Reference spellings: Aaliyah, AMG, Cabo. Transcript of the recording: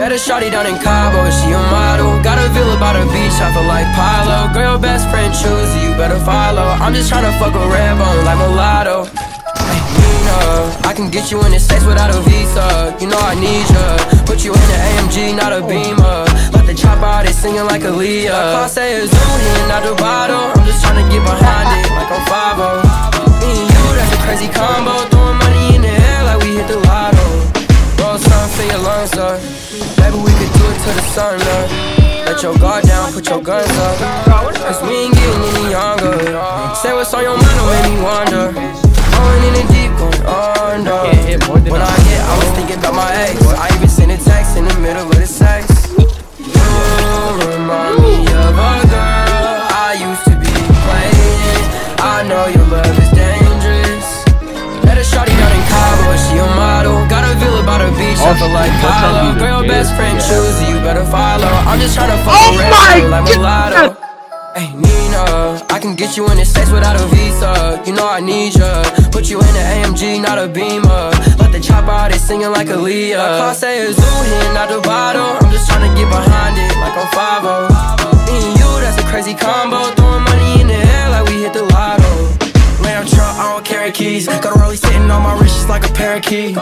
Met a shawty down in Cabo, she a model. Got a villa by the beach, I feel like Pilo. Girl, your best friend choose you, better follow. I'm just tryna fuck a red bone like mulatto. I can get you in the States without a visa. You know I need ya. Put you in the AMG, not a Beamer. Let the chop out, it's singing like Aaliyah. I say it's Zuni, not the bottle. I'm just tryna get behind it like I'm 5-0. Me and you, that's a crazy combo. Throwing money in the air like we hit the lotto. Roll something for your lungs up. Maybe we could do it till the sun up. Let your guard down, put your guns up. Cause we ain't getting any younger. Say what's on your mind, don't make me wonder. Going in the deep, going under. When I hit, I was thinking about my ex. I even sent a text in the middle of the sex. You remind me of a girl I used to be playing. I know your love is dangerous. Met a shawty down in Cabo, she a model. Got a villa by the beach, I feel like Cabo. Girl, best friend choose you, better follow. I'm just trying to fuck around like mulatto. Hey Nina, I can get you in the States without a visa. You know I need ya. Put you in the AMG, not a Beamer. Let the chop out, it's singing like Aaliyah. I can't say it's Zuni, not the bottle. I'm just tryna get behind it like I'm 5-0. Me and you, that's a crazy combo. Throwing money in the air like we hit the lotto. Lamb truck, I don't carry keys. Got a rollie sitting on my wrist just like a parakeet.